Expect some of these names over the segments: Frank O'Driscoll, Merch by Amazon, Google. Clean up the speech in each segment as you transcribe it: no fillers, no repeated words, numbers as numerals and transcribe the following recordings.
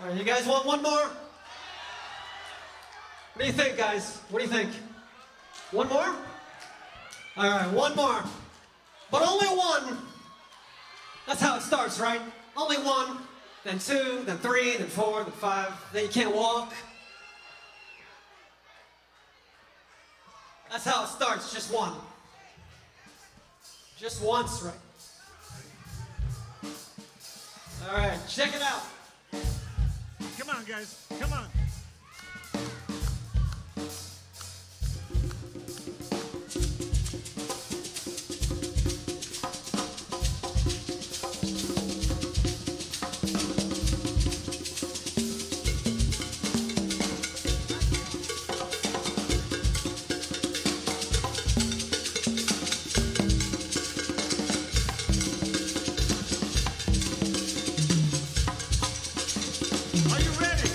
All right, you guys want one more? What do you think, guys? What do you think? One more? All right, one more. But only one. That's how it starts, right? Only one, then two, then three, then four, then five. Then you can't walk. That's how it starts, just one. Just once, right? All right, check it out. Come on, guys, come on. Are you ready?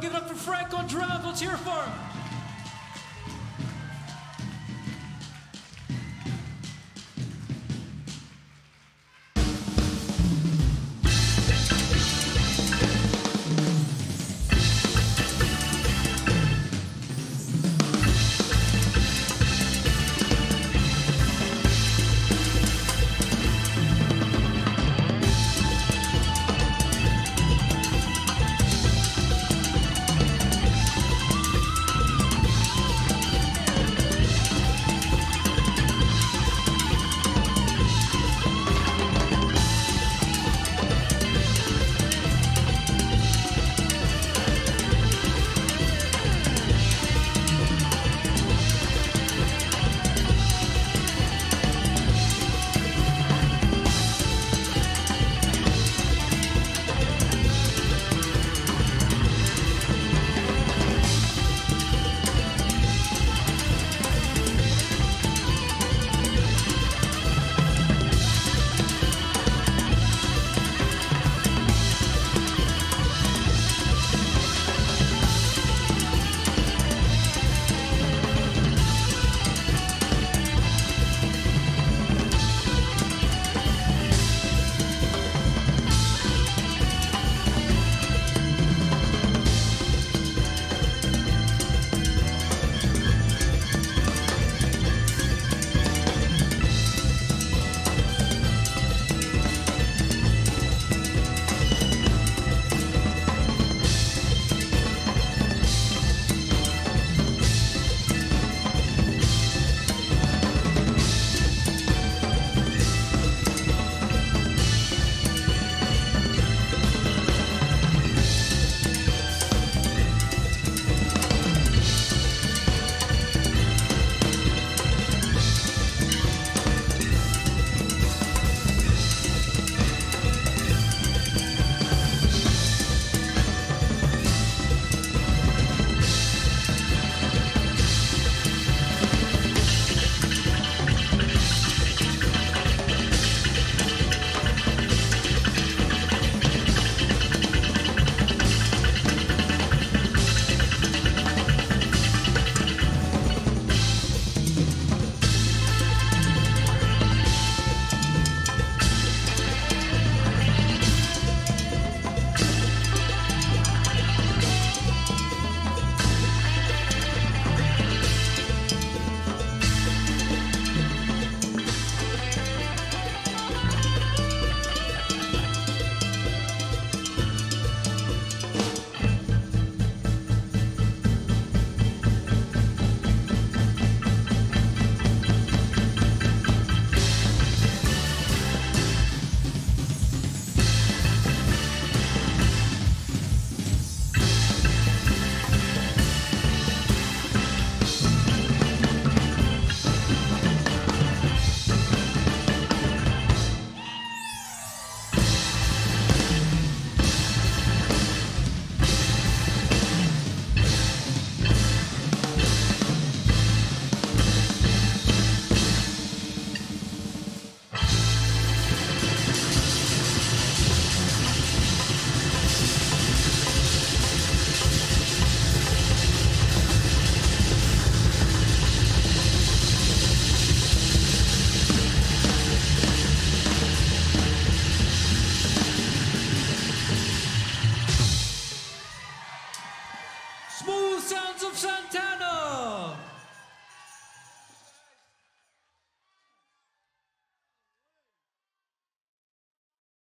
Give it up for Frank O'Driscoll. Let's hear it for him.